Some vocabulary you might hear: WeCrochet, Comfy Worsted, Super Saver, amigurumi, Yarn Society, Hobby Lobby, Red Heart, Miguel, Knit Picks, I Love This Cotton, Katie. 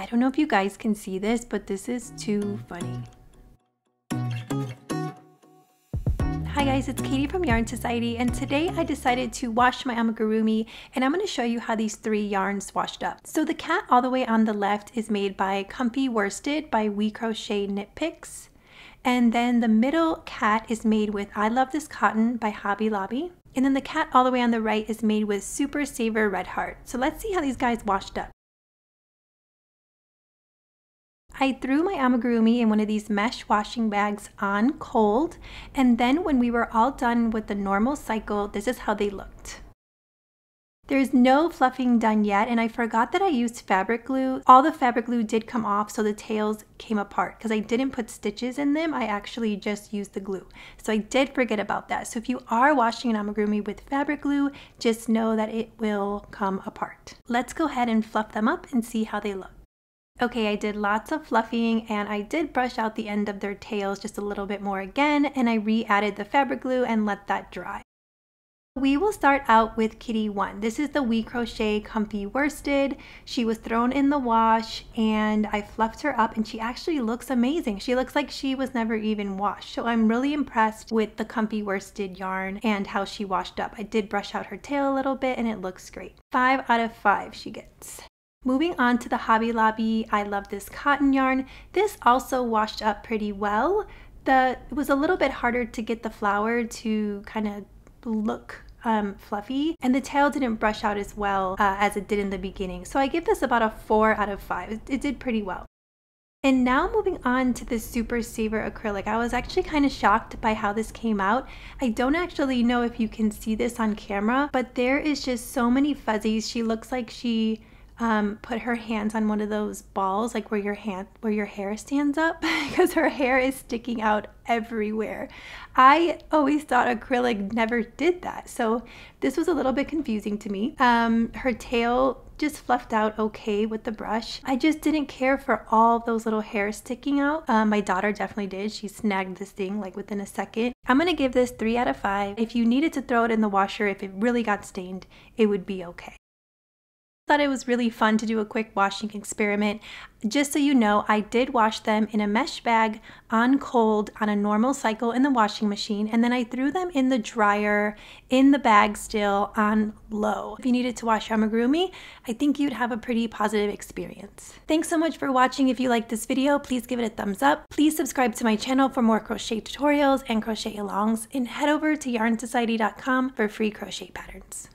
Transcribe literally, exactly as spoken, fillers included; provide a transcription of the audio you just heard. I don't know if you guys can see this, but this is too funny. Hi guys, it's Katie from Yarn Society, and today I decided to wash my amigurumi, and I'm going to show you how these three yarns washed up. So the cat all the way on the left is made by Comfy Worsted by WeCrochet Knit Picks, and then the middle cat is made with I Love This Cotton by Hobby Lobby, and then the cat all the way on the right is made with Super Saver Red Heart. So let's see how these guys washed up. I threw my amigurumi in one of these mesh washing bags on cold, and then when we were all done with the normal cycle, this is how they looked. There's no fluffing done yet, and I forgot that I used fabric glue. All the fabric glue did come off, so the tails came apart because I didn't put stitches in them. I actually just used the glue. So I did forget about that. So if you are washing an amigurumi with fabric glue, just know that it will come apart. Let's go ahead and fluff them up and see how they look. Okay, I did lots of fluffing, and I did brush out the end of their tails just a little bit more again, and I re-added the fabric glue and let that dry. We will start out with Kitty one. This is the WeCrochet Comfy Worsted. She was thrown in the wash, and I fluffed her up, and she actually looks amazing. She looks like she was never even washed, so I'm really impressed with the Comfy Worsted yarn and how she washed up. I did brush out her tail a little bit, and it looks great. Five out of five she gets. Moving on to the Hobby Lobby I Love This Cotton yarn. This also washed up pretty well. The, it was a little bit harder to get the flower to kind of look um, fluffy, and the tail didn't brush out as well uh, as it did in the beginning. So I give this about a four out of five. It, it did pretty well. And now moving on to the Super Saver acrylic. I was actually kind of shocked by how this came out. I don't actually know if you can see this on camera, but there is just so many fuzzies. She looks like she Um, put her hands on one of those balls, like where your hand, where your hair stands up, because her hair is sticking out everywhere. I always thought acrylic never did that, so this was a little bit confusing to me. Um, her tail just fluffed out okay with the brush. I just didn't care for all those little hairs sticking out. Um, my daughter definitely did. She snagged this thing like within a second. I'm gonna give this three out of five. If you needed to throw it in the washer, if it really got stained, it would be okay. I thought it was really fun to do a quick washing experiment. Just so you know, I did wash them in a mesh bag on cold on a normal cycle in the washing machine, and then I threw them in the dryer in the bag still on low. If you needed to wash amigurumi, I think you'd have a pretty positive experience. Thanks so much for watching. If you liked this video, please give it a thumbs up. Please subscribe to my channel for more crochet tutorials and crochet alongs, and head over to yarn society dot com for free crochet patterns.